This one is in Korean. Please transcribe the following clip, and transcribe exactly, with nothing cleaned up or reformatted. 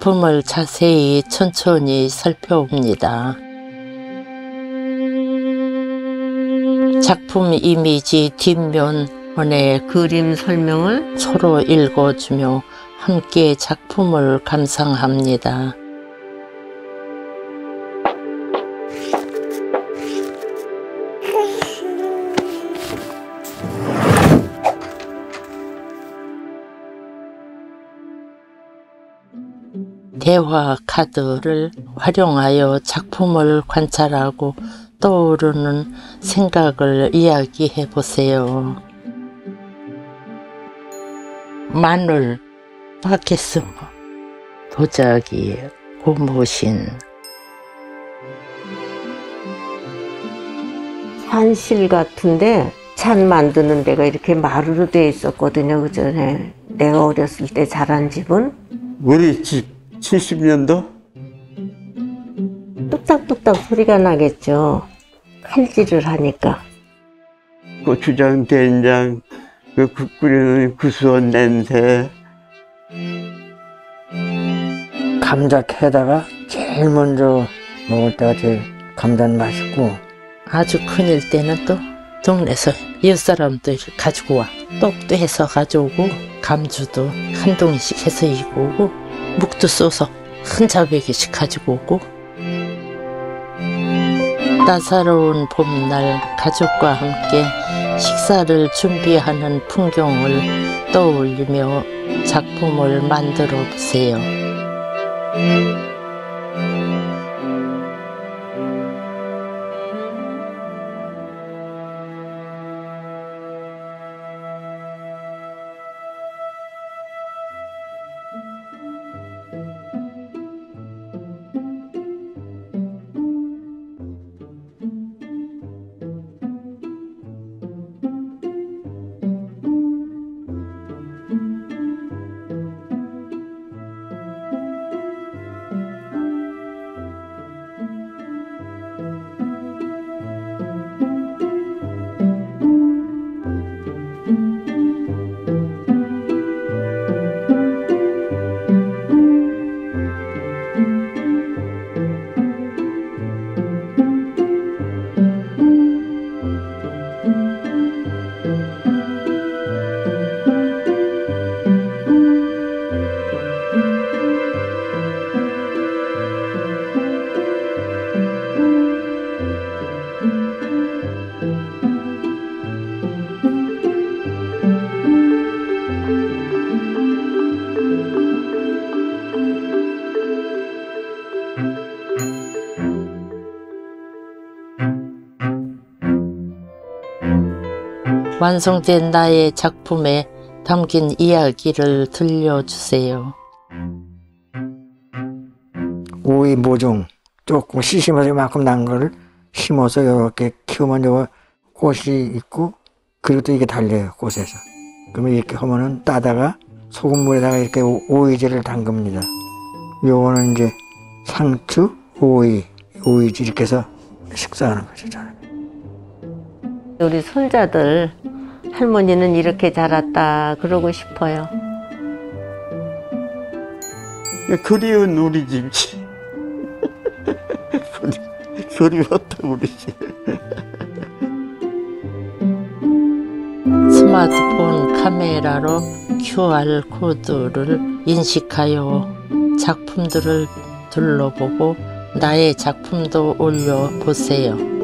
작품을 자세히 천천히 살펴봅니다. 작품 이미지 뒷면의 그림 설명을 서로 읽어주며 함께 작품을 감상합니다. 대화 카드를 활용하여 작품을 관찰하고 떠오르는 생각을 이야기해 보세요. 마늘, 파키스, 도자기, 고무신, 산실 같은데 찬 만드는 데가 이렇게 마루로 돼 있었거든요. 그 전에 내가 어렸을 때 자란 집은 우리 집 칠십 년도? 뚝딱뚝딱 소리가 나겠죠. 칼질을 하니까. 고추장, 된장, 그 국 끓이는 구수한 냄새. 감자 캐다가 제일 먼저 먹을 때가 제일 감자는 맛있고. 아주 큰일 때는 또 동네에서 이웃사람들 가지고 와. 떡도 해서 가져오고 감주도 한 동씩 해서 입고 오고. 묵도 써서 한 자백이씩 가지고 오고. 따사로운 봄날 가족과 함께 식사를 준비하는 풍경을 떠올리며 작품을 만들어 보세요. 완성된 나의 작품에 담긴 이야기를 들려주세요. 오이 모종 조금 시시머리 만큼 난 거를 심어서 이렇게 키우면 요거 꽃이 있고, 그리고 또 이게 달려요, 꽃에서. 그러면 이렇게 하면은 따다가 소금물에다가 이렇게 오이지를 담깁니다. 요거는 이제 상추, 오이, 오이지 이렇게 해서 식사하는 거죠, 저는. 우리 손자들, 할머니는 이렇게 자랐다 그러고 싶어요. 그리운 우리 집이지. 그리웠다 우리 집. 스마트폰 카메라로 큐알 코드를 인식하여 작품들을 둘러보고 나의 작품도 올려보세요.